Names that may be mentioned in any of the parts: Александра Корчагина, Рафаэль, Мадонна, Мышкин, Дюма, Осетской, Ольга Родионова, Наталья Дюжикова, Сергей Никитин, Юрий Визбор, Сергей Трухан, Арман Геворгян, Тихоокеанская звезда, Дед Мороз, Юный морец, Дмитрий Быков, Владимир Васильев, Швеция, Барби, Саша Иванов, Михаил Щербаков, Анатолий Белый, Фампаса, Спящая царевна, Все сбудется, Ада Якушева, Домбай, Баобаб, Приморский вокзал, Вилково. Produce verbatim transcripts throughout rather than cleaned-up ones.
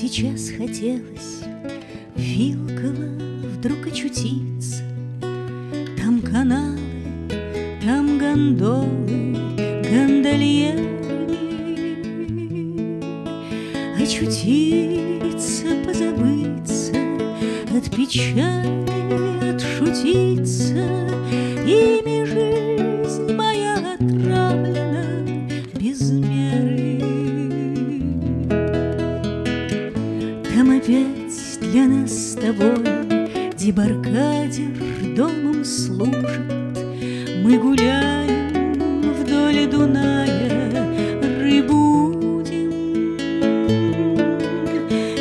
сейчас хотелось Вилково вдруг очутиться. Там каналы, там гондолы, гондольеры. Очутиться, позабыться от печали, отшутиться. Ими жизнь моя отравлена без меры. Там опять для нас с тобой дебаркадер домом служит. Мы гуляем вдоль Дуная, рыбу будем,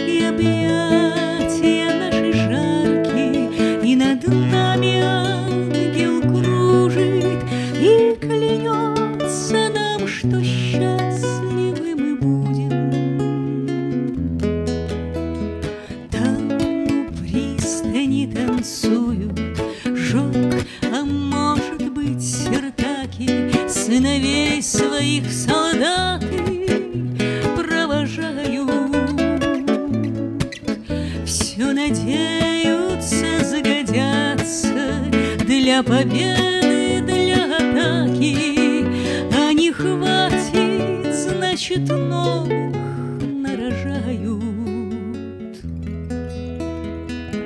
и объятия наши жаркие, и над нами ангел кружит, и клянется нам, что счастливы мы будем. Там у пристани танцуют жог, а может сертаки сыновей своих солдат провожают. Все надеются, загодятся для победы, для атаки. А не хватит, значит, новых нарожают. Как бы мне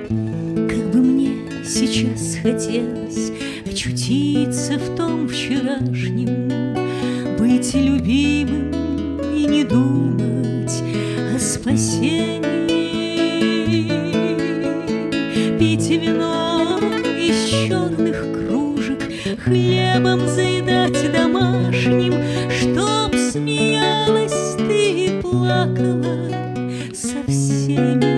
сейчас хотелось очутиться в том вчерашнем, быть любимым и не думать о спасении, пить вино из черных кружек, хлебом заедать домашним, чтоб смеялась ты и плакала со всеми.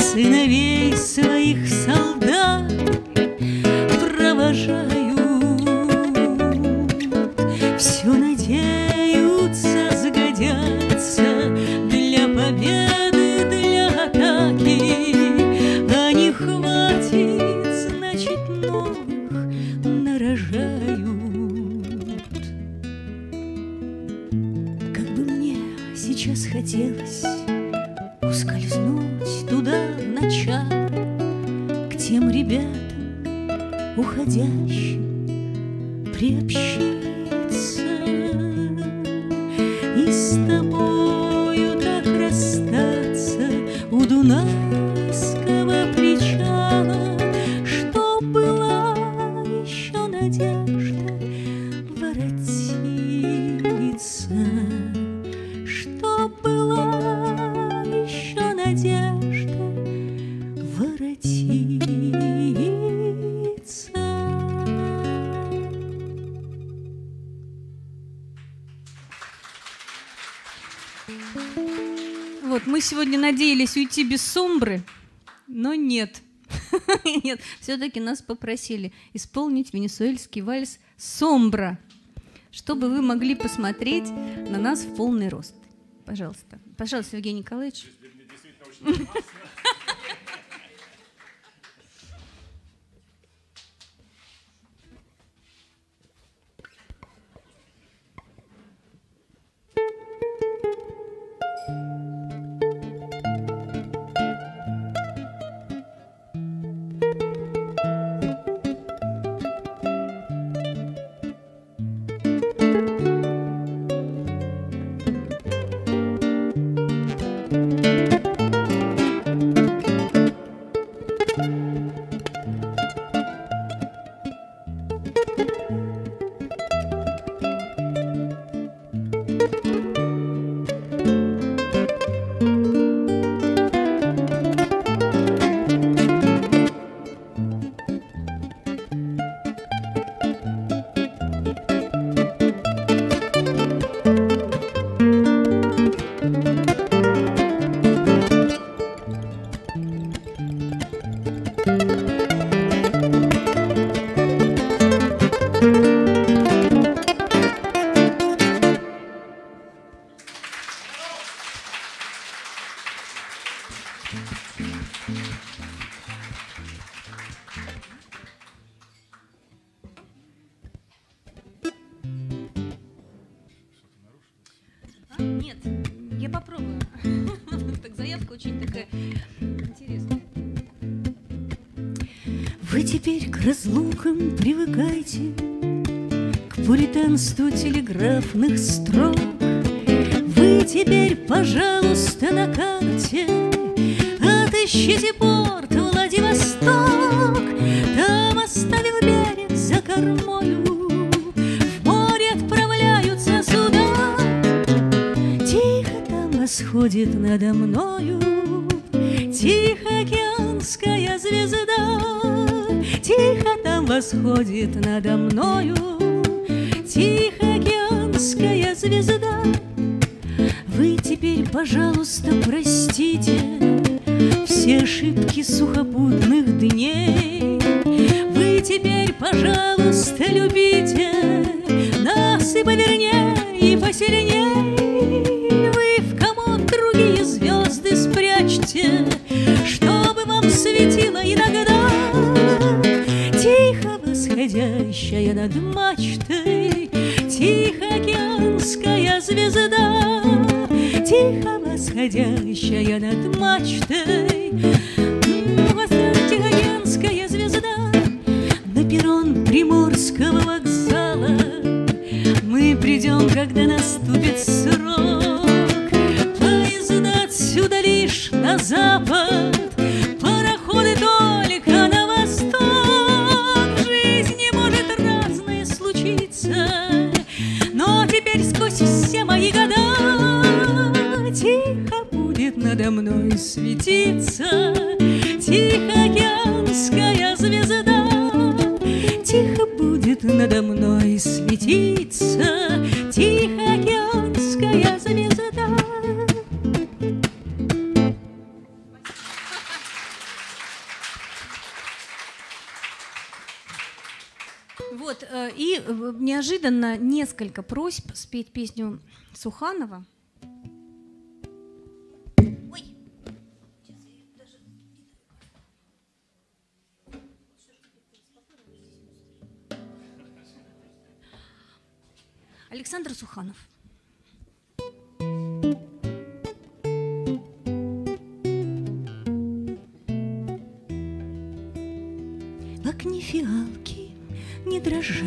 Сыновей своих солдат провожают. Все надеются, загодятся для победы, для атаки. А не хватит, значит, новых нарожают. Как бы мне сейчас хотелось ускользнуть туда в начало, к тем ребятам уходящим приобщиться. И с тобою так расстаться у дунайского причала, что была еще надежда воротиться, что была еще надежда воротиться. Вот, мы сегодня надеялись уйти без сумбры, но нет. Нет, все-таки нас попросили исполнить венесуэльский вальс «Сомбра», чтобы вы могли посмотреть на нас в полный рост. Пожалуйста. Пожалуйста, Евгений Николаевич. Я попробую. Так заявка очень такая интересная. Вы теперь к разлукам привыкайте, к пуританству телеграфных строк. Вы теперь, пожалуйста, на карте отыщите порт Владивосток. Там, оставив берег за кормою, в море отправляются суда. Тихо там восходит надо мною Тихоокеанская звезда. Тихо там восходит надо мною Тихоокеанская звезда. Вы теперь, пожалуйста, простите все ошибки сухопутных дней. Вы теперь, пожалуйста, любите нас и повернее, и посильнее. Вы в комод другие звезды спрячьте, чтобы вам светило иногда. Тихо восходящая над мачтой Тихоокеанская звезда. Тихо восходящая над мачтой Тихоокеанская звезда. На перрон Приморского вокзала мы придем, когда наступит срок. Поезда отсюда лишь на запад, пароходы только на восток. В жизни может разное случиться, но теперь сквозь все мои года надо мной светится Тихоокеанская звезда. Тихо будет надо мной светиться Тихоокеанская звезда. Вот, и неожиданно несколько просьб спеть песню Суханова. Александр Суханов. В окне фиалки не дрожат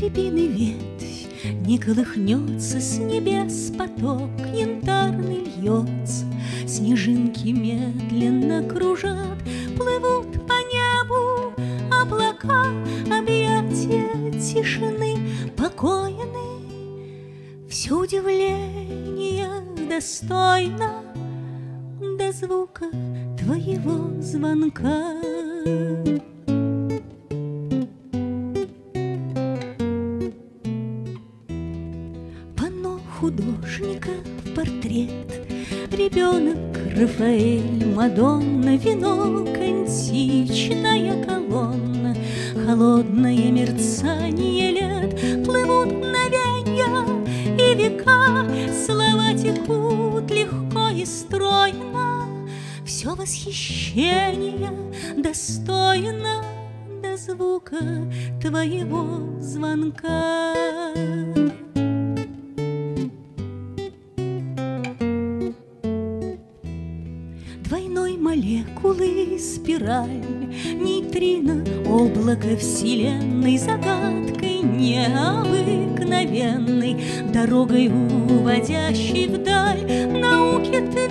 рябины ветвь, не колыхнется с небес поток янтарный льется, снежинки медленно кружат, плывут по небу облака, объятия тишины, покойны. Все удивление достойно до звука твоего звонка. Панно художника в портрет, ребенок Рафаэль, Мадонна, венок, античная колонна, холодное мерцание лет, плывут мгновенья и века, слова текут легко и стройно, все восхищение достойно до звука твоего звонка. Двойной молекулы спираль, нейтрино, облако вселенной, загадкой необыкновенной, дорогой уводящей вдаль, науки твердая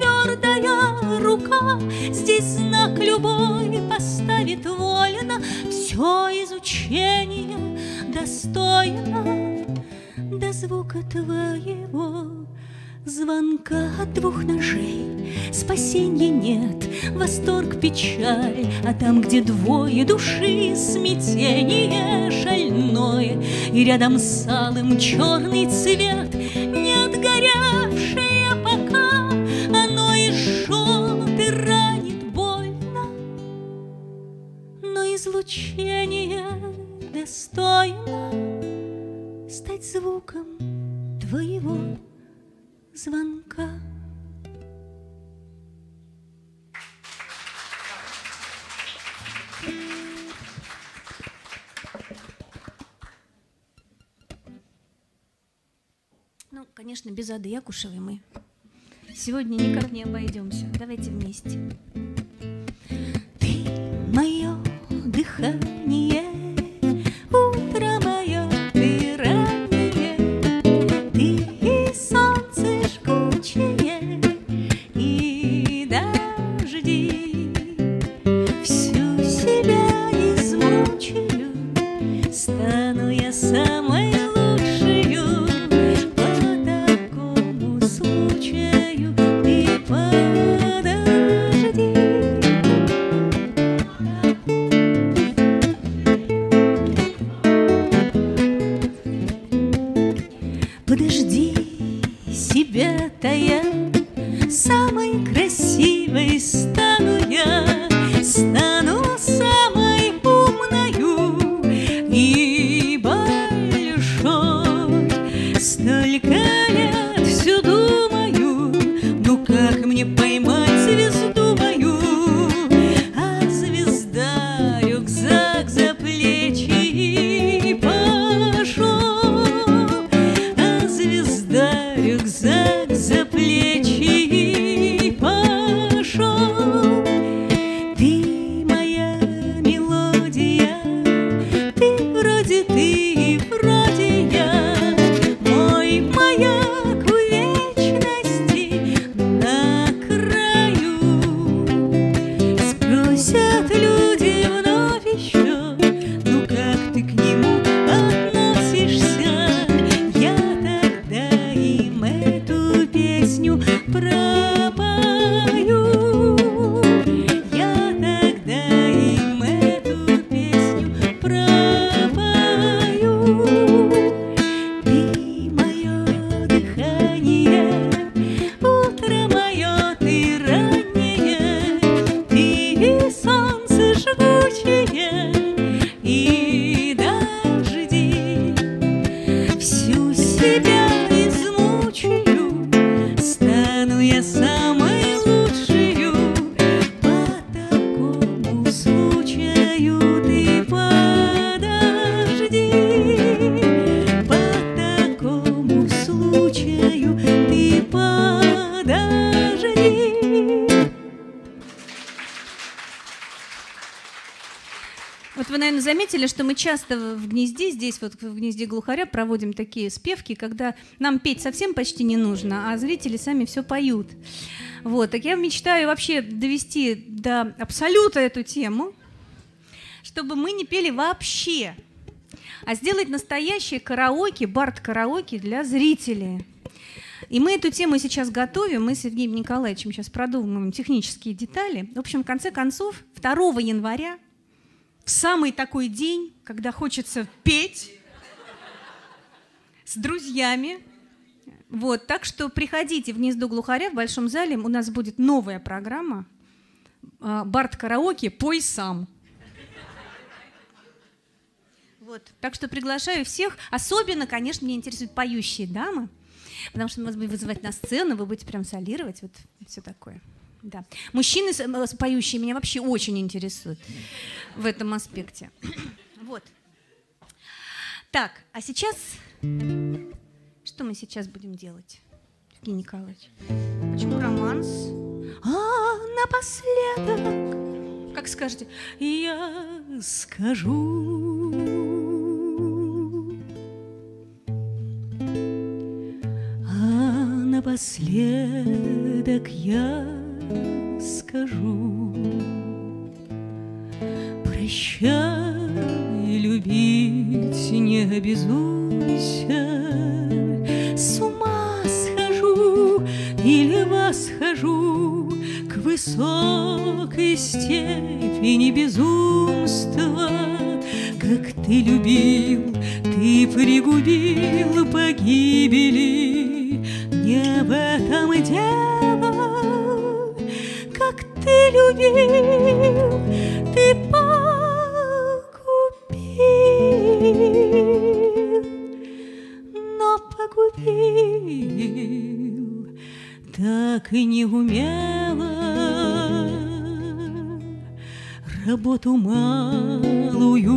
рука, здесь знак любой поставит вольно, все изучение достойно до звука твоего звонка. От двух ножей спасения нет, восторг, печаль, а там, где двое души, смятение шальное, и рядом с алым черный цвет, не отгоревшее пока, оно и жжет, и ранит больно, но излучение достойно стать звуком твоего звонка. Ну, конечно, без Ады Якушевой мы Сегодня никак не обойдемся. Давайте вместе. Ты мое дыхание, утро мое, ты раннее, ты и солнце жгучее, и дожди. Всю себя измучаю, стану я самой лучшую. По такому случаю ты подожди. Подожди, себя-то я самой красивой стану я, стану самой умною и большой. Столько лет всю думаю, ну как мне поймать звезду мою? А звезда рюкзак за плечи пошел, а звезда рюкзак за плечи пошел. Ты моя мелодия, ты вроде ты и вроде я, мой маяк у вечности на краю. Спросят люди вновь еще, ну как ты к нему относишься? Я тогда им эту песню пропою. Я тогда им эту песню пропою. Ты мое дыхание, утро мое, ты раннее, ты и солнце жгучее, и дожди. Всю себя измучаю, стану я самой лучшую. По такому случаю ты подожди, по такому случаю ты подожди. Вот вы, наверное, заметили, что мы часто в гнезде, здесь вот в гнезде глухаря, проводим такие спевки, когда нам петь совсем почти не нужно, а зрители сами все поют. Вот, так я мечтаю вообще довести до абсолюта эту тему, чтобы мы не пели вообще, а сделать настоящее караоке, бард-караоке для зрителей. И мы эту тему сейчас готовим, мы с Евгением Николаевичем сейчас продумываем технические детали. В общем, в конце концов, второго января, в самый такой день, когда хочется петь с друзьями. Вот, так что приходите в Гнездо глухаря, в Большом зале у нас будет новая программа э, «Бард-караоке. Пой сам». Вот, так что приглашаю всех. Особенно, конечно, меня интересуют поющие дамы, потому что мы вас будем вызывать на сцену, вы будете прям солировать, вот все такое. Да. Мужчины поющие меня вообще очень интересуют в этом аспекте. Вот. Так, а сейчас... Что мы сейчас будем делать, Евгений Николаевич? Почему романс? А напоследок... Как скажете? Я скажу. А напоследок я скажу: прощай, любить не обязуйся, с ума схожу или восхожу к высокой степени безумства. Как ты любил, ты пригубил погибели, не в этом дело. Ты любил, ты погубил, но погубил так и не умело. Работу малую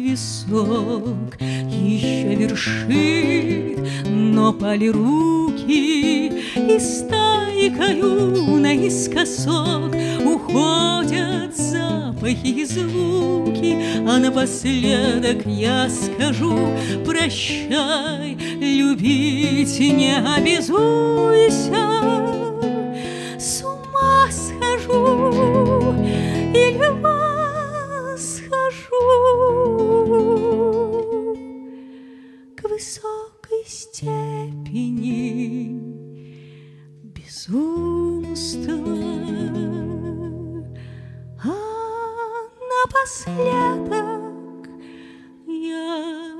висок еще вершит, но пали руки и стали Мозаикою наискосок уходят запахи и звуки, а напоследок я скажу: прощай, любить не обязуйся. С ума схожу или ума схожу к высокой степени безумства. А напоследок я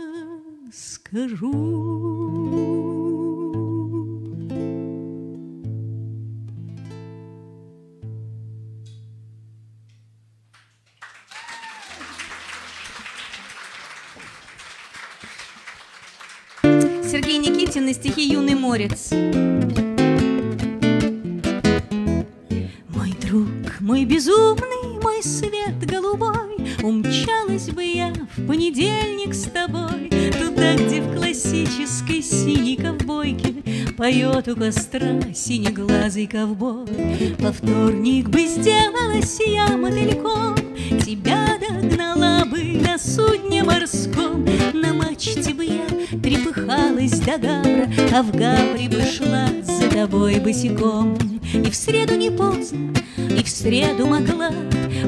скажу: Сергей Никитин и стихи «Юный морец». Мой друг, мой безумный, мой свет голубой, умчалась бы я в понедельник с тобой туда, где в классической синей ковбойке поет у костра синеглазый ковбой. Во вторник бы сделалась я мотыльком, тебя догнала бы на судне морском. На мачте бы я трепыхалась до гавра, а в гавре бы шла за тобой босиком. И в среду не поздно, и в среду могла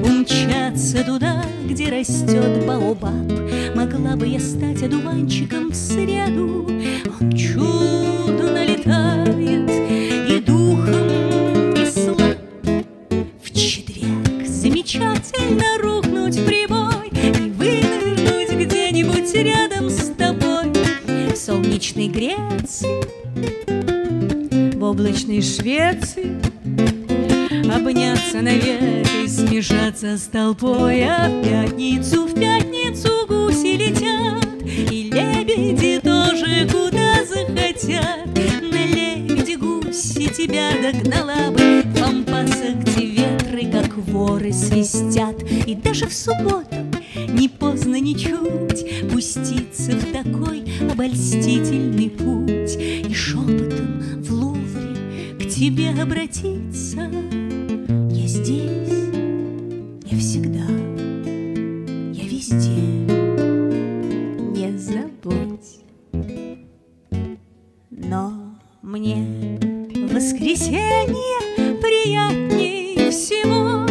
умчаться туда, где растет баобаб. Могла бы я стать одуванчиком в среду. Он чудно летает и духом не слаб. В четверг замечательно рухнуть в прибой и вынырнуть где-нибудь рядом с тобой. В солнечной Греции, в облачной Швеции обняться навек и смешаться с толпой. А в пятницу, в пятницу гуси летят, и лебеди тоже куда захотят. На лебеди гуси тебя догнала бы, в Фампаса, где ветры, как воры, свистят. И даже в субботу не поздно ничуть пуститься в такой обольстительный путь и шепотом в Лувре к тебе обратиться. Я здесь, я всегда, я везде, не забудь. Но мне воскресенье приятнее всего,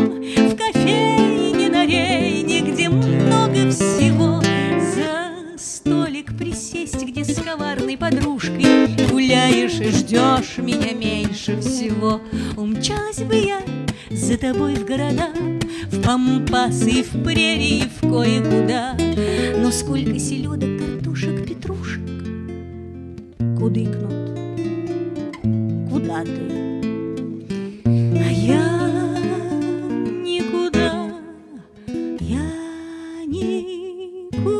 в кофейне на Рейне, где много всего. За столик присесть, где с коварной подружкой гуляешь и ждешь меня меньше всего. Умчалась бы я за тобой в города, в пампасы, в прерии, в кое-куда. Но сколько селедок, картошек, петрушек кудыкнут, куда ты? А я никуда, я никуда.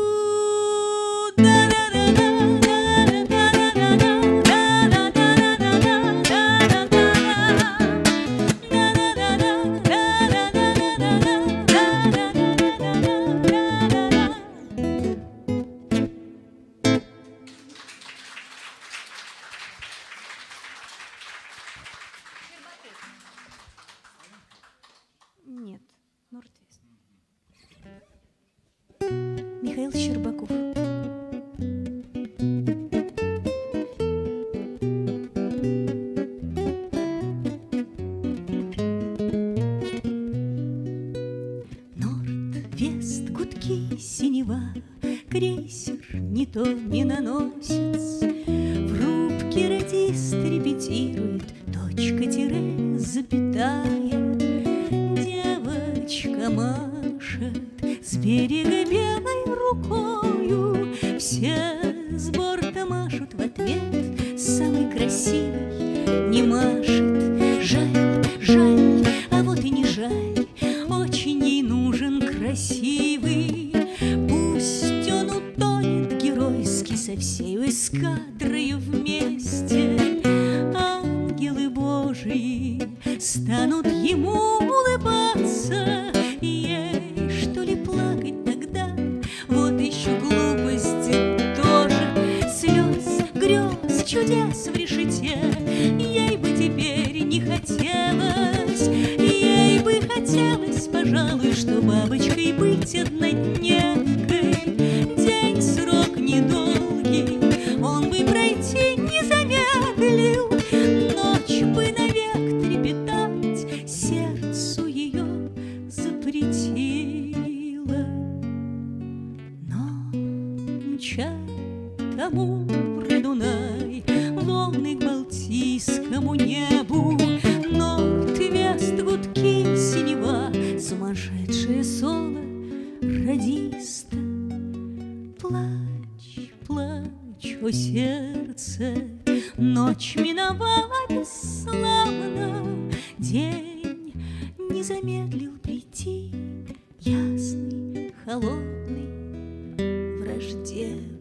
Чудес в решете, ей бы теперь не хотелось пожалуй, что бабочкой быть однодневкой. День срок недолгий, он бы пройти не замедлил. Ночь бы навек трепетать, сердцу ее запретила. Но мчат кому про Дунай, волны к Балтийскому небу, синева, сумасшедшее соло радиста. Плачь, плачь, о сердце, ночь миновала бесславно, день не замедлил прийти, ясный, холодный, враждебный.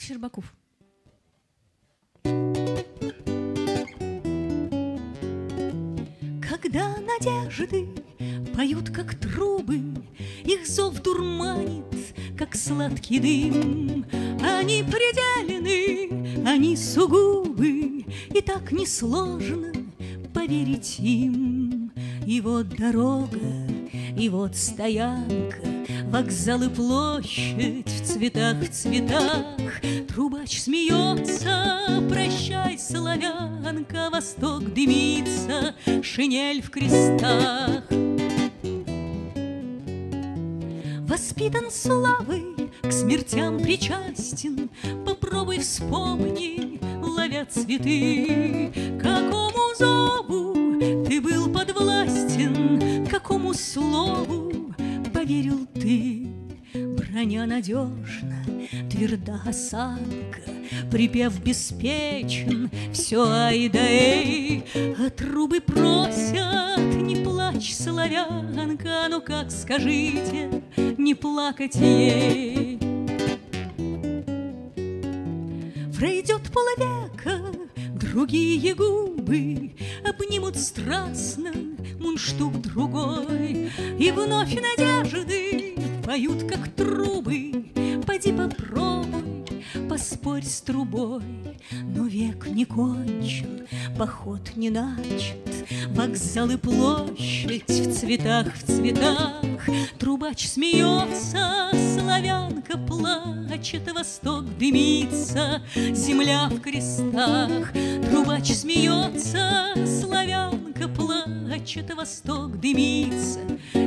Щербаков. Когда надежды поют, как трубы, их зов дурманит, как сладкий дым. Они пределены, они сугубы, и так несложно поверить им. И вот дорога, и вот стоянка, вокзал и площадь в цветах, в цветах. Трубач смеется, прощай, славянка, восток дымится, шинель в крестах. Воспитан славой, к смертям причастен, попробуй вспомни, ловя цветы. Какому зову ты был подвластен, какому слову поверил ты? Броня надежна, тверда осанка, припев беспечен, все ай да эй. А трубы просят, не плачь, славянка, ну как скажите, не плакать ей. Пройдет полвека, другие губы обнимут страстно мундштук другой, и вновь надежды поют, как трубы. Поди попробуй, поспорь с трубой. Но век не кончен, поход не начат, вокзал и площадь в цветах, в цветах. Трубач смеется, славянка плачет, восток дымится, земля в крестах. Трубач смеется, славянка плачет, восток дымится,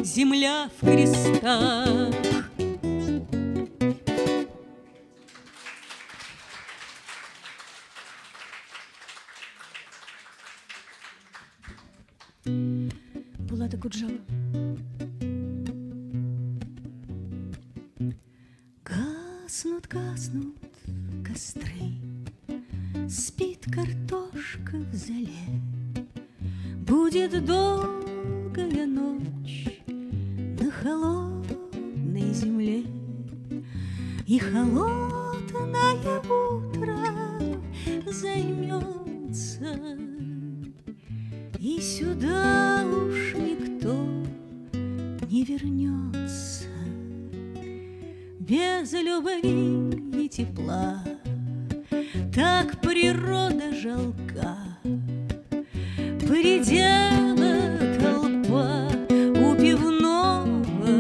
земля в крестах. Блата Куджава. Гаснут, гаснут костры, спит картошка в зале. Будет долгая ночь на холодной земле, и холодное утро займется, и сюда уж никто не вернется без любви и тепла. Так природа жалка, предела толпа у пивного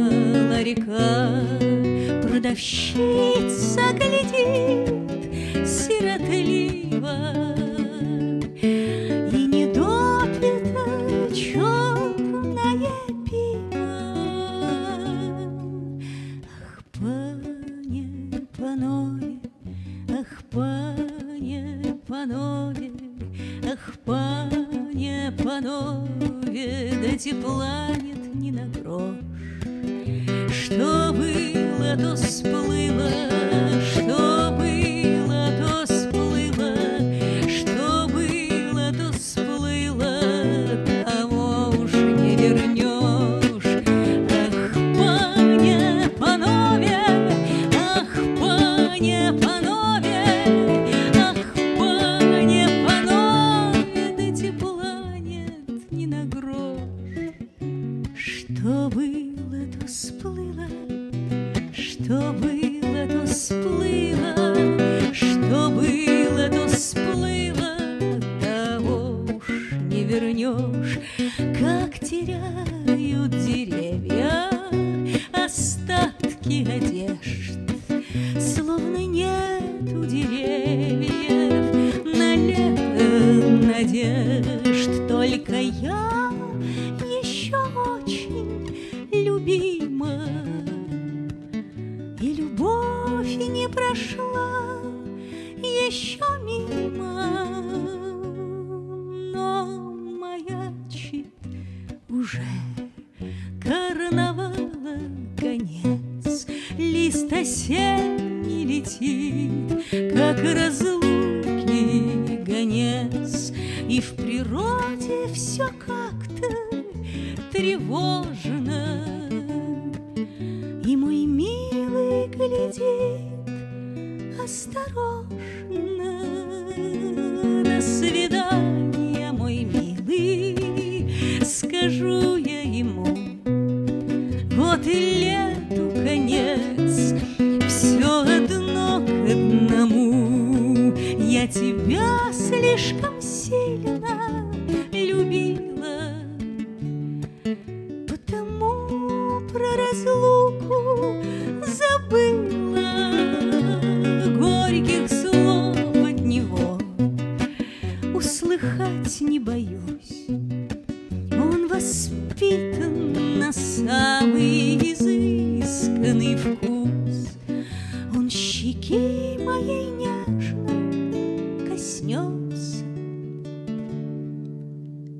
ларька. Продавщица глядит сиротливо, да тепла нет ни на грош. Что было, то всплыло, что было, то всплыло, что было, то всплыло, того уж не вернешь. Ах, Паня Панове, ах, Паня Что было, то сплыло, что было, то сплыло, того уж не вернешь, как теряют деревья остатки одежд, словно нету деревьев на лето надежд, только я еще очень любима, и любовь не прошла еще мимо, но маячит уже карнавала конец, лист осенний летит, как разлуки гонец, и в природе все как-то тревожно, и мой милый глядит осторожно. До свидания, мой милый, скажу я ему. Вот и лету конец, все одно к одному. Я тебя слишком сильно любила, потому про разлуку забыла. Горьких слов от него услыхать не боюсь. Он воспитан на самый изысканный вкус. Он щеки моей нежно коснется.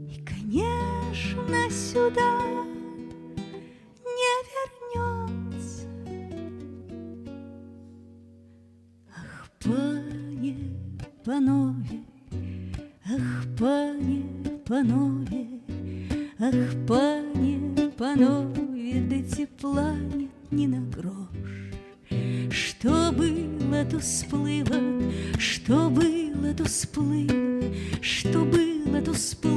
И, конечно, сюда не вернется. Ах, пане Панове, ах, пане Панове, ах, пане Панове, да тепла нет ни на грош. Что было, то сплыло, что было, то сплыло, что было,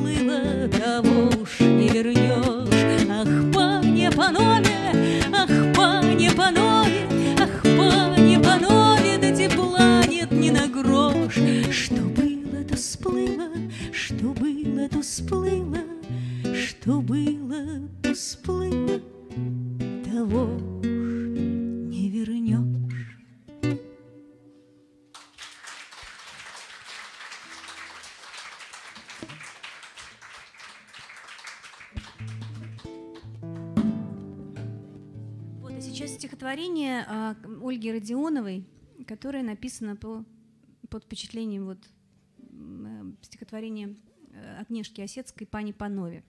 то сплыло, того уж не вернешь. Ах, пане Панове, ах, пане Панове, ах, пане Панове, да тепла нет ни на грош. Что было, то сплыло, что было, то сплыло, что было, то сплыло, того уж не вернешь. Вот, а сейчас стихотворение Ольги Родионовой, которое написано по, под впечатлением вот, стихотворения от Нежки Осетской «Пани Панове»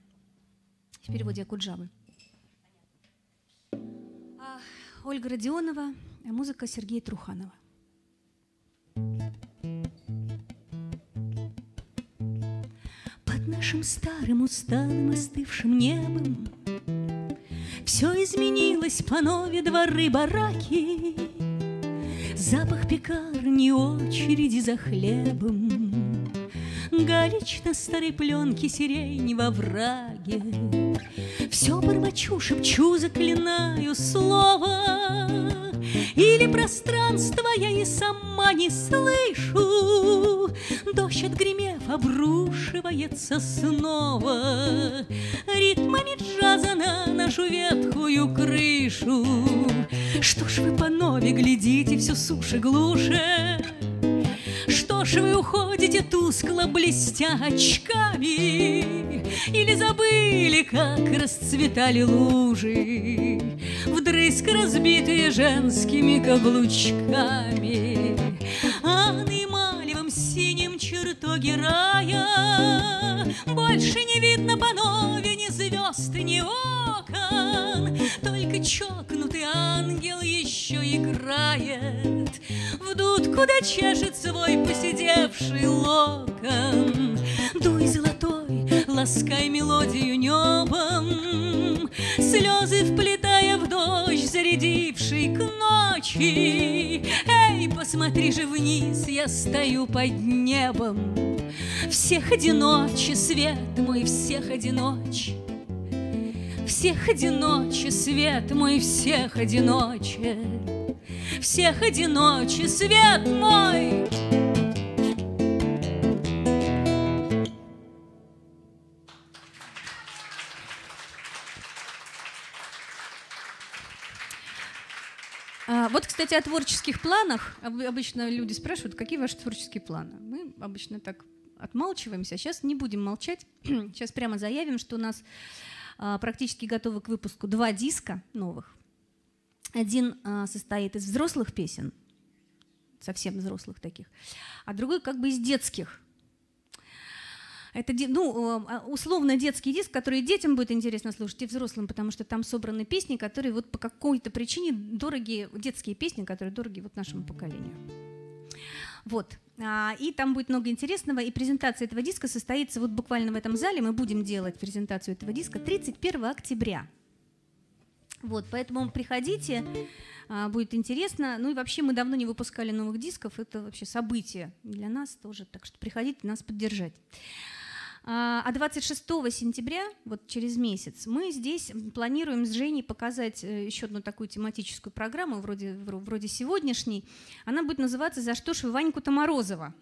в переводе Акуджабы. А, Ольга Родионова, музыка Сергея Труханова. Под нашим старым, усталым, остывшим небом все изменилось, панове, дворы, бараки, запах пекарни, очереди за хлебом, галич на старой пленке, сирень во враге. Все бормочу, шепчу, заклинаю слово, или пространство я и сама не слышу. Дождь, отгремев, обрушивается снова ритмами джаза на нашу ветхую крышу. Что ж вы, панове, глядите все суше глуше? Что ж вы уходите тускло, блестя очками? Или забыли, как расцветали лужи, вдрызг разбитые женскими каблучками? А наималевом синем чертоге рая больше не видно, панове, ни звезд, ни окон. Только чокнутый ангел еще играет в дудку, да чешет свой поседевший локон. Дуй, золотой, ласкай мелодию небом, слезы вплетая в дождь, зарядивший к ночи. Эй, посмотри же вниз, я стою под небом, всех одиноче, свет мой, всех одиноче. Всех одиноче, свет мой, всех одиноче, всех одиноче, свет мой. Вот, кстати, о творческих планах. Обычно люди спрашивают, какие ваши творческие планы. Мы обычно так отмалчиваемся. Сейчас не будем молчать. Сейчас прямо заявим, что у нас практически готовы к выпуску два диска новых. Один состоит из взрослых песен, совсем взрослых таких, а другой как бы из детских. Это, ну, условно детский диск, который детям будет интересно слушать, и взрослым, потому что там собраны песни, которые вот по какой-то причине дорогие, детские песни, которые дороги вот нашему поколению. Вот. И там будет много интересного. И презентация этого диска состоится вот буквально в этом зале. Мы будем делать презентацию этого диска тридцать первого октября. Вот, поэтому приходите, будет интересно. Ну и вообще мы давно не выпускали новых дисков. Это вообще событие для нас тоже. Так что приходите нас поддержать. А двадцать шестого сентября, вот через месяц, мы здесь планируем с Женей показать еще одну такую тематическую программу, вроде, вроде сегодняшней. Она будет называться «За что ж вы Ваньку-то Морозова?».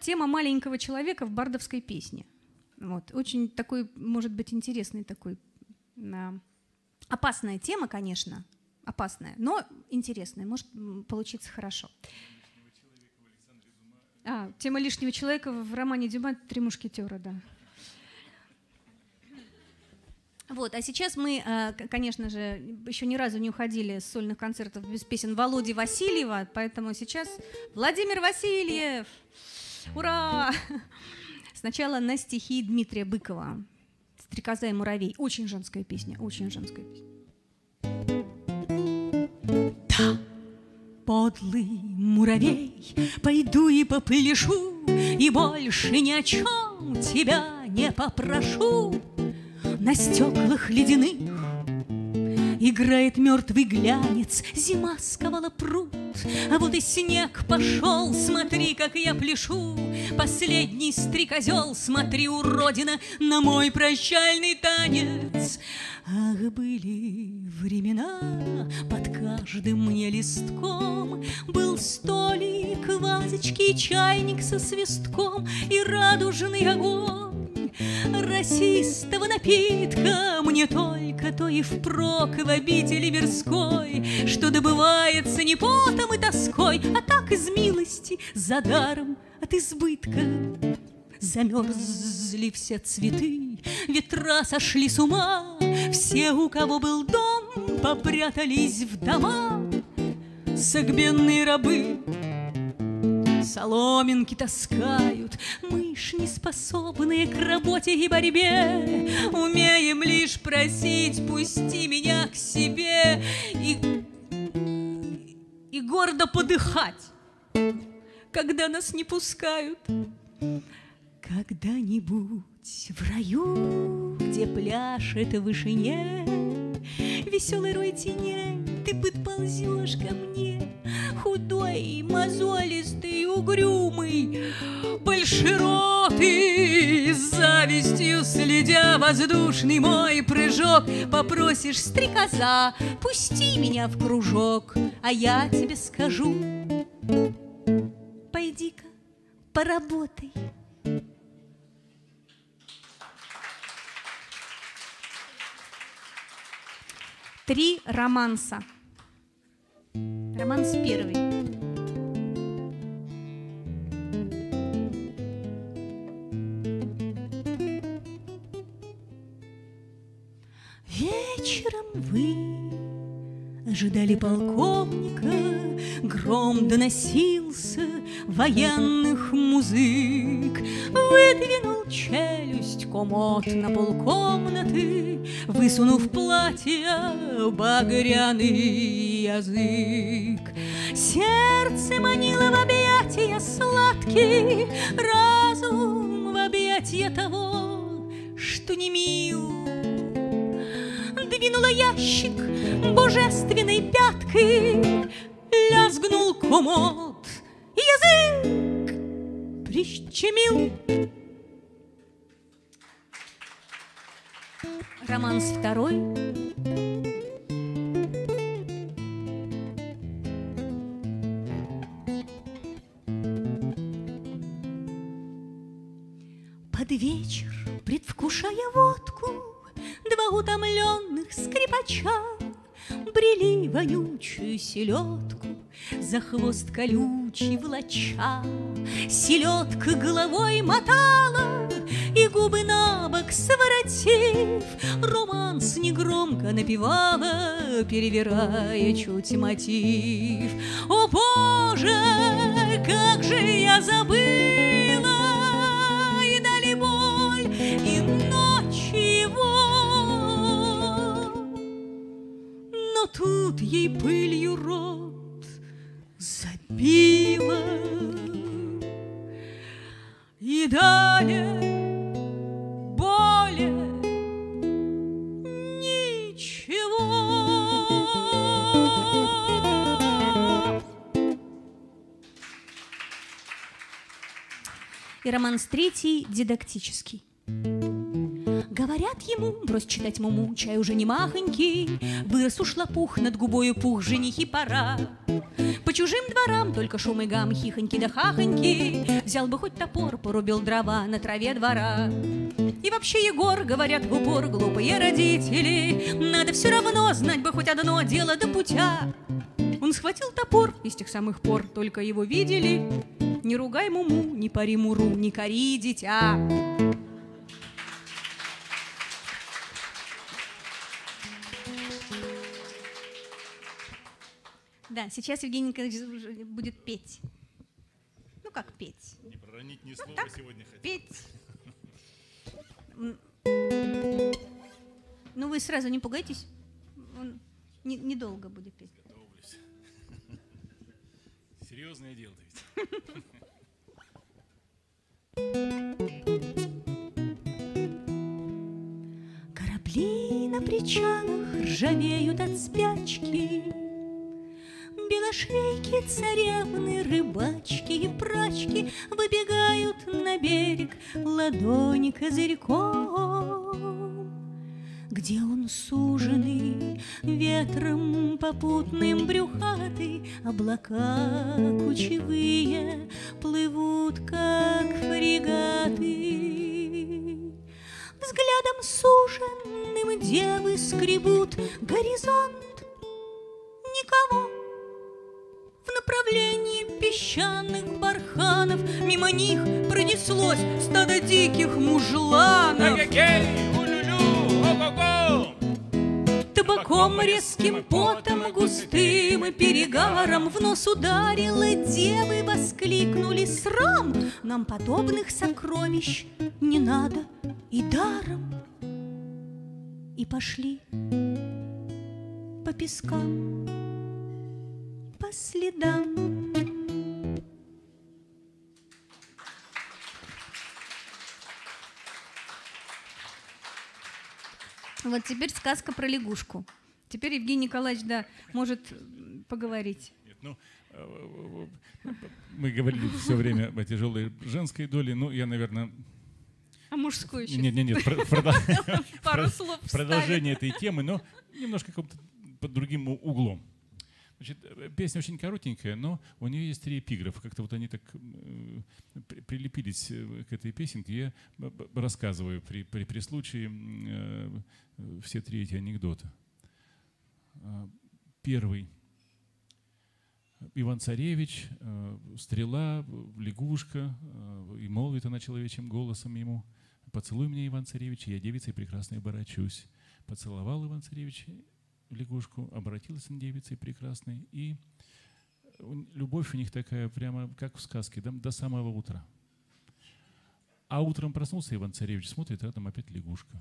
Тема маленького человека в бардовской песне. Вот. Очень такой, может быть, интересный такой. Опасная тема, конечно, опасная, но интересная, может получиться хорошо. А, тема лишнего человека в романе Дюма «Три мушкетера», да. Вот, а сейчас мы, конечно же, еще ни разу не уходили с сольных концертов без песен Володи Васильева, поэтому сейчас Владимир Васильев! Ура! Сначала на стихи Дмитрия Быкова. «Стрекоза и муравей». Очень женская песня, очень женская песня. Да. Подлый муравей, пойду и попляшу, и больше ни о чем тебя не попрошу. На стеклах ледяных играет мертвый глянец, зима сковала пруд, а вот и снег пошел, смотри, как я пляшу. Последний стрекозел, смотри, уродина, на мой прощальный танец. Ах, были времена, под каждым мне листком был столик, вазочки, чайник со свистком и радужный огонь. Росистого напитка мне только то и впрок в обители мирской, что добывается не потом и тоской, а так из милости, за даром от избытка. Замерзли все цветы, ветра сошли с ума, все, у кого был дом, попрятались в дома. Согбенные рабы соломинки таскают, мы ж не способные к работе и борьбе, умеем лишь просить, пусти меня к себе и, и гордо подыхать, когда нас не пускают. Когда-нибудь в раю, где пляшет в вышине веселый рой теней, ты подползешь ко мне, худой, мозолистый, угрюмый, большеротый, с завистью следя воздушный мой прыжок, попросишь: стрекоза, пусти меня в кружок, а я тебе скажу: пойди-ка, поработай. Три романса. Романс первый. Вечером вы ожидали полковника, гром доносился военных музык. Выдвинул челюсть комод на полкомнаты, высунув платье багряный язык. Сердце манило в объятия сладкий, разум в объятия того, что не мил. Двинула ящик божественной пяткой, лязгнул комод, язык прищемил. романс второй. Под вечер, предвкушая водку, два утомленных скрипача брели вонючую селедку за хвост колючий влача. Селедка головой мотала и губы на бок своротив, романс негромко напевала, перевирая чуть мотив. О, Боже, как же я забыла, и дали боль, и ночи его. Но тут ей пылью рот забила, и далее более ничего. И романс третий, дидактический. Говорят ему, брось читать муму, чай уже не махонький, вырос уж лопух, над губою пух, женихи пора. По чужим дворам только шум и гам, хихоньки да хахоньки, взял бы хоть топор, порубил дрова на траве двора. И вообще, Егор, говорят в упор, глупые родители, надо все равно знать бы хоть одно дело до путя. Он схватил топор, и с тех самых пор только его видели. Не ругай муму, не пари муру, не кори дитя. Да, сейчас Евгений Николаевич будет петь. Ну как петь? Не проронить ни слова, ну, так, сегодня хотим. Петь. Ну вы сразу не пугайтесь, он не, недолго будет петь. Готовлюсь. Серьезное дело ведь. Корабли на причалах ржавеют от спячки, белошейки, царевны, рыбачки и прачки выбегают на берег ладони козырьком. Где он суженный, ветром попутным брюхатый, облака кучевые плывут, как фрегаты. Взглядом суженным девы скребут горизонт, никого. В направлении песчаных барханов мимо них пронеслось стадо диких мужланов. Табаком, резким потом, густым и перегаром в нос ударило, девы воскликнули: срам! Нам подобных сокровищ не надо и даром. И пошли по пескам, по следам. Вот теперь сказка про лягушку. Теперь Евгений Николаевич, да, может поговорить. Нет, ну, мы говорили все время о тяжелой женской доле, ну, я, наверное... А мужскую еще? Нет, нет, нет, продолжение этой темы, но немножко под другим углом. Значит, песня очень коротенькая, но у нее есть три эпиграфа. Как-то вот они так прилепились к этой песенке. Я рассказываю при, при, при случае все три эти анекдота. Первый. Иван-царевич, стрела, лягушка, и молвит она человечьим голосом ему: «Поцелуй меня, Иван-царевич, я девицей прекрасной оборачусь». Поцеловал Иван-царевич лягушку, обратилась на девицей прекрасной, и любовь у них такая прямо, как в сказке, до самого утра. А утром проснулся Иван-царевич, смотрит, а там опять лягушка.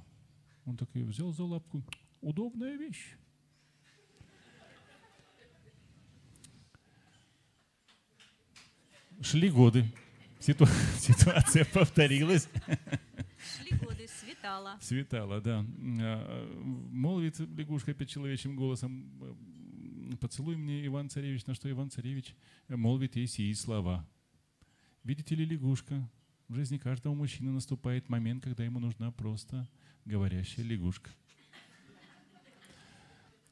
Он так ее взял за лапку. Удобная вещь. Шли годы. Ситуация повторилась. Шли годы, светала. Светала, да. Молвит лягушка опять человечьим голосом: «Поцелуй мне, Иван-царевич», на что Иван-царевич молвит ей сии слова: «Видите ли, лягушка, в жизни каждого мужчины наступает момент, когда ему нужна просто говорящая лягушка.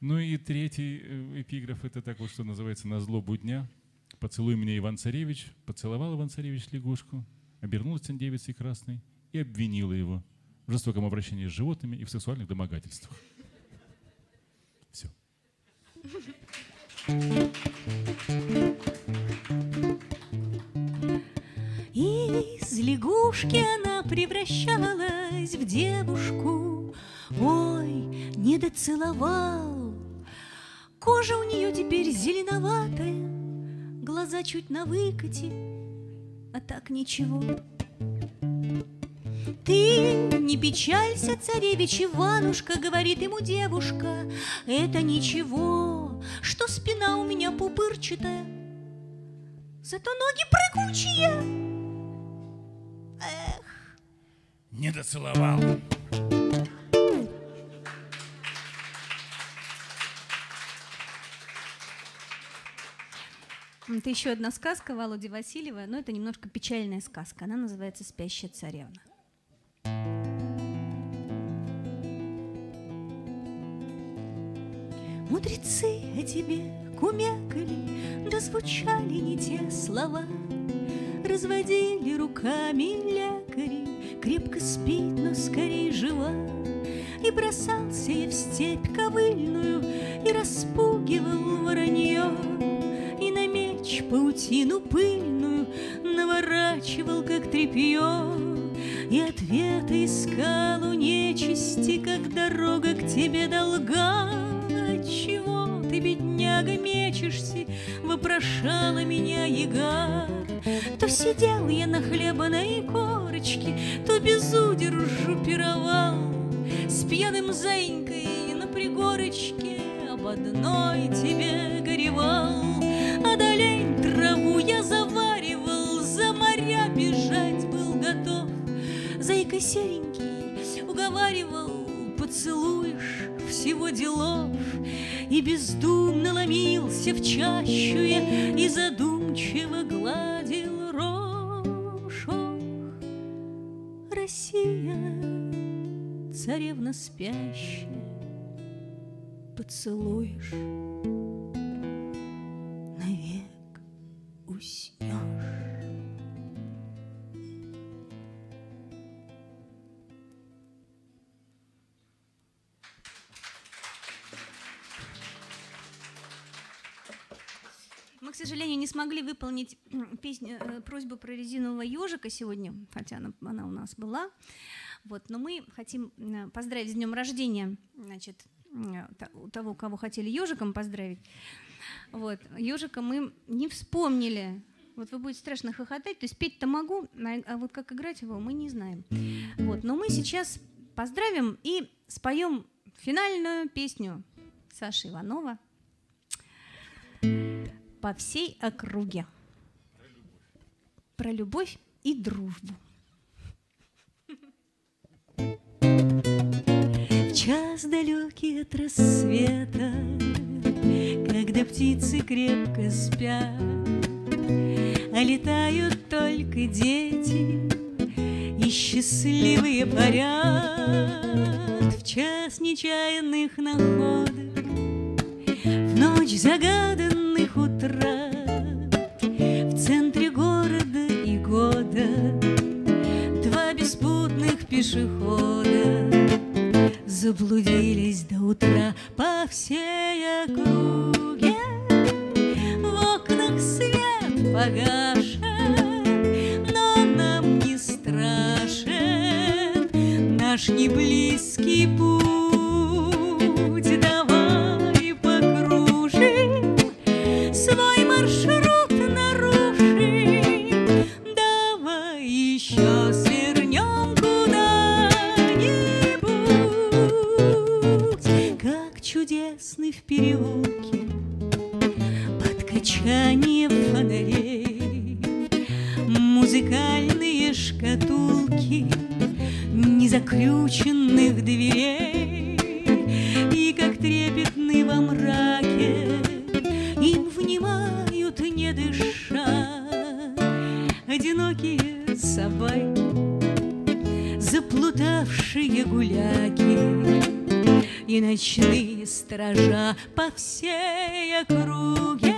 Ну и третий эпиграф, это так вот, что называется «На злобу дня». «Поцелуй меня, Иван-царевич». Поцеловал Иван-царевич лягушку, обернулась он девицей красной и обвинила его в жестоком обращении с животными и в сексуальных домогательствах. Все. Из лягушки она превращалась в девушку. Ой, не доцеловал. Кожа у нее теперь зеленоватая, глаза чуть на выкате, а так ничего. Ты не печалься, царевич Иванушка, говорит ему девушка, это ничего, что спина у меня пупырчатая, зато ноги прыгучие. Эх, не доцеловал. Это еще одна сказка Володи Васильева, но это немножко печальная сказка. Она называется «Спящая царевна». Мудрецы о тебе кумекали, да звучали не те слова. Разводили руками лекари, крепко спит, но скорее жива. И бросался я в степь ковыльную, и распугивал воронье. И на меч паутину пыльную наворачивал, как тряпье. И ответы искал у нечисти, как дорога к тебе долга. Отчего ты, бедняга, мечешься? Вопрошала меня яга. То сидел я на хлебаной корочке, то без удержу пировал с пьяным зайкой на пригорочке, об одной тебе горевал. Одолень траву я заваривал, за моря бежать был готов. Зайка серенький уговаривал, поцелуешь, всего делов. И бездумно ломился в чащу я, и задумчиво гладил рожь. Ох, Россия, царевна спящая, поцелуешь, навек уснешь. Мы, к сожалению, не смогли выполнить песню, просьбу про резинового ежика сегодня, хотя она, она у нас была. Вот, но мы хотим поздравить с днем рождения, значит, у того, кого хотели ежиком поздравить. Вот, ежика мы не вспомнили. Вот вы будете страшно хохотать. То есть петь-то могу, а вот как играть его, мы не знаем. Вот, но мы сейчас поздравим и споем финальную песню Саши Иванова «По всей округе». Про любовь и дружбу. Час далекий от рассвета, когда птицы крепко спят, а летают только дети и счастливые парят. В час нечаянных находок, в ночь загаданных утрат, в центре города и года два беспутных пешехода заблудились до утра по всей округе. В окнах свет погашен, но нам не страшен наш неблизкий путь. Давай покружим, свой маршрут нарушим, давай еще свернем куда-нибудь. Чудесный в переулке под качание фонарей музыкальные шкатулки незаключенных дверей. И как трепетны во мраке им внимают, не дыша, одинокие собаки, заплутавшие гуляют. и ночные стража по всей округе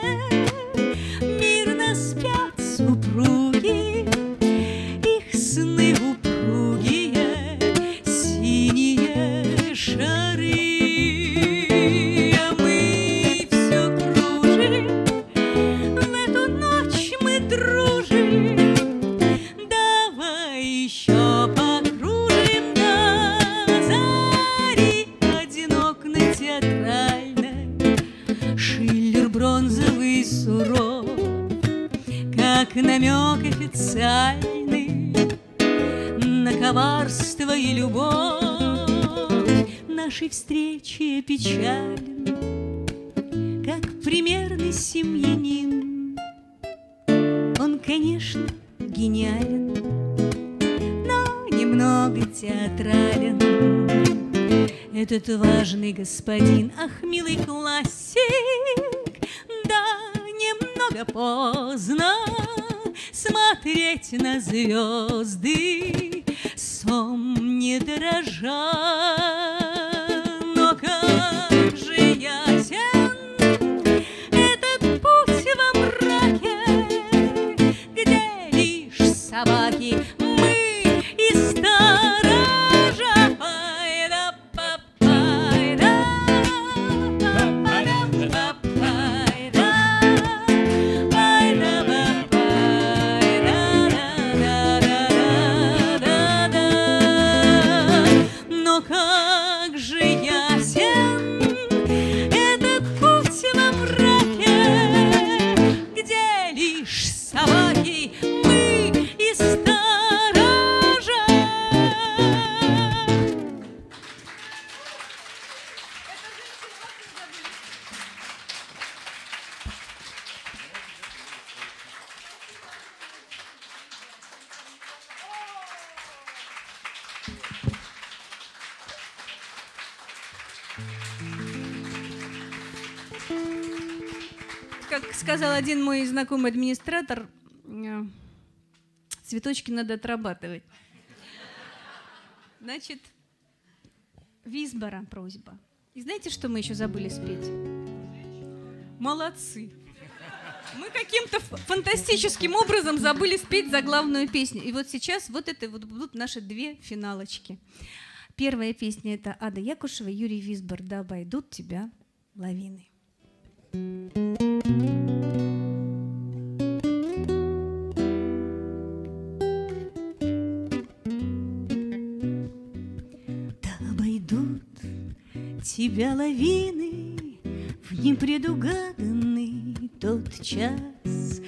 мирно спят супруги, их сны упругие, синие шары. А мы все кружим, в эту ночь мы дружим. Давай еще покружим до зари, одинокно, театрально, Шиллер бронзовый суров, как намек официальный на коварство и любовь. Наши встречи печален, как примерный семьянин. Он, конечно, гениален, но немного театрален. Этот важный господин, ах, милый классик, да, немного поздно смотреть на звезды, сом не дорожа. Но как же ясен этот путь во мраке, где лишь собаки, мы и сторожа. Сказал один мой знакомый администратор, цветочки надо отрабатывать. Значит, Визбора просьба. И знаете, что мы еще забыли спеть? Молодцы. Мы каким-то фантастическим образом забыли спеть заглавную песню. И вот сейчас вот это вот будут наши две финалочки. Первая песня — это Ада Якушева, Юрий Визбор, «Да обойдут тебя лавины». Тебя лавины в непредугаданный тот час,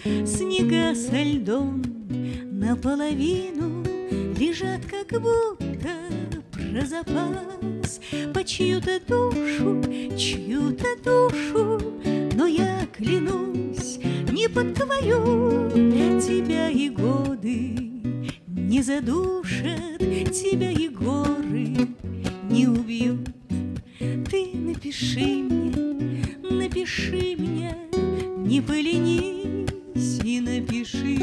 снега со льдом наполовину лежат, как будто про запас, по чью-то душу, чью-то душу. Но я клянусь, не подтворю, тебя и годы не задушат, тебя и горы не убьют. Ты напиши мне, напиши мне, не поленись и напиши,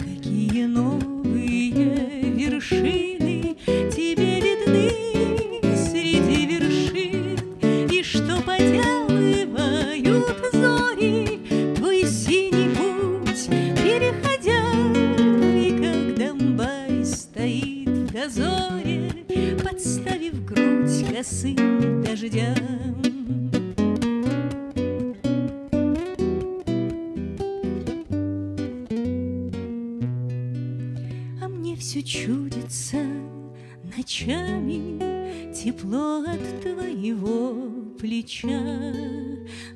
какие новые вершины тебе видны среди вершин, и что поделывают зори твой синий путь, переходя, и как Домбай стоит в дозоре, подставив грудь косым дождям. А мне все чудится ночами тепло от твоего плеча.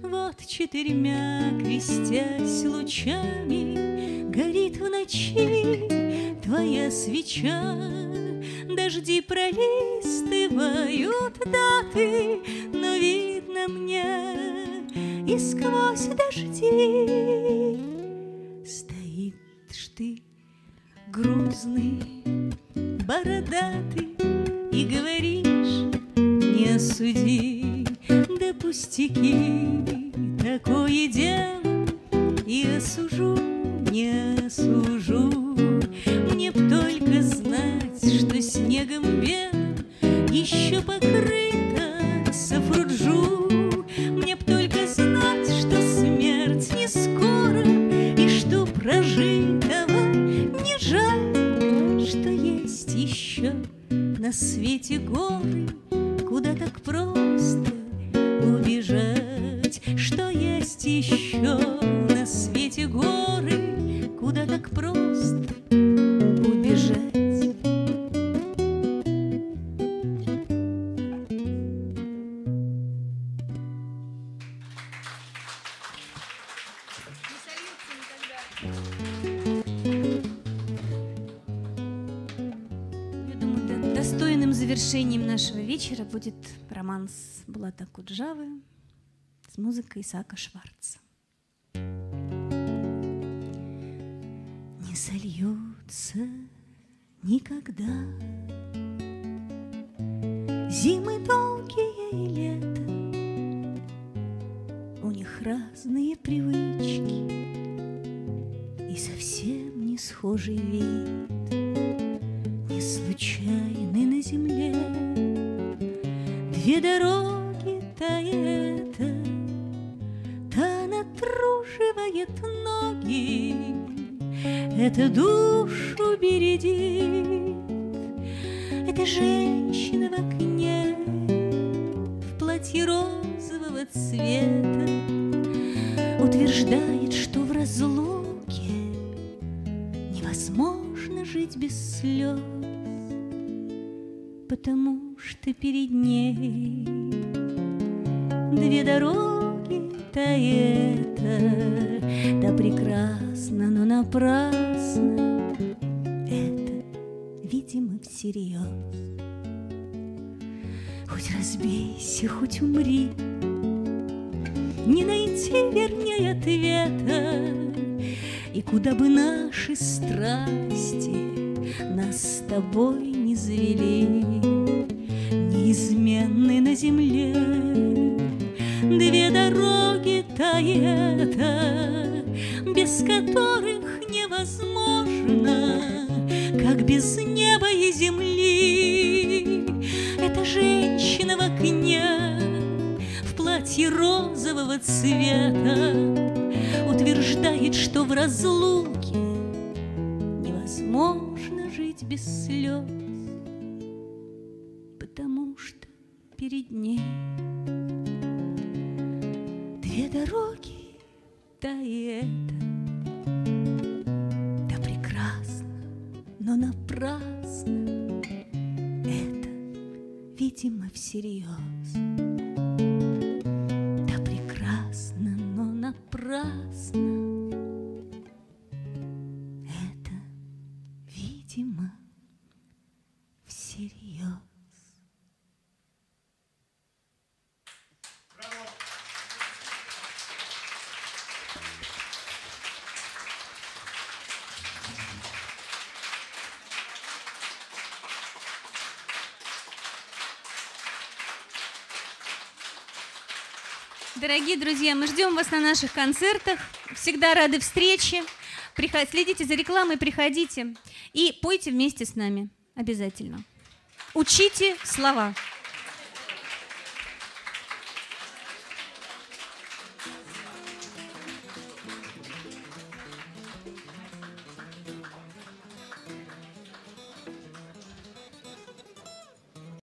Вот четырьмя, крестясь лучами, горит в ночи твоя свеча. Дожди пролистывают даты, но видно мне, и сквозь дожди стоишь ты, грузный, бородатый, и говоришь: не суди, да пустяки, такое дело, и осужу, не осужу. Мне б только знать, что снегом белым еще покрыто Будет роман с Блата Куджавы с музыкой Исаака Шварца. Не сольются никогда зимы долгие и лето, у них разные привычки и совсем не схожий вид, не случайный на земле. Две дороги, та и эта, та натруживает ноги, это душу бередит, это женщина в окне, в платье розового цвета, утверждает, что в разлуке невозможно жить без слез, потому что перед ней две дороги, та и эта, та прекрасна, но напрасно, это, видимо, всерьез. Хоть разбейся, хоть умри, не найти вернее ответа, и куда бы наши страсти нас с тобой не завели, неизменны на земле две дороги, та и эта, без которых невозможно, как без неба и земли. Это женщина в окне, в платье розового цвета, утверждает, что в разлуке невозможно жить без слез, потому что перед ней две дороги, та и эта, та прекрасна, но напрасно, это, видимо, всерьез. Та прекрасна, но напрасно, это, видимо, всерьез. Дорогие друзья, мы ждем вас на наших концертах. Всегда рады встрече. Приход... Следите за рекламой, приходите. И пойте вместе с нами. Обязательно. Учите слова.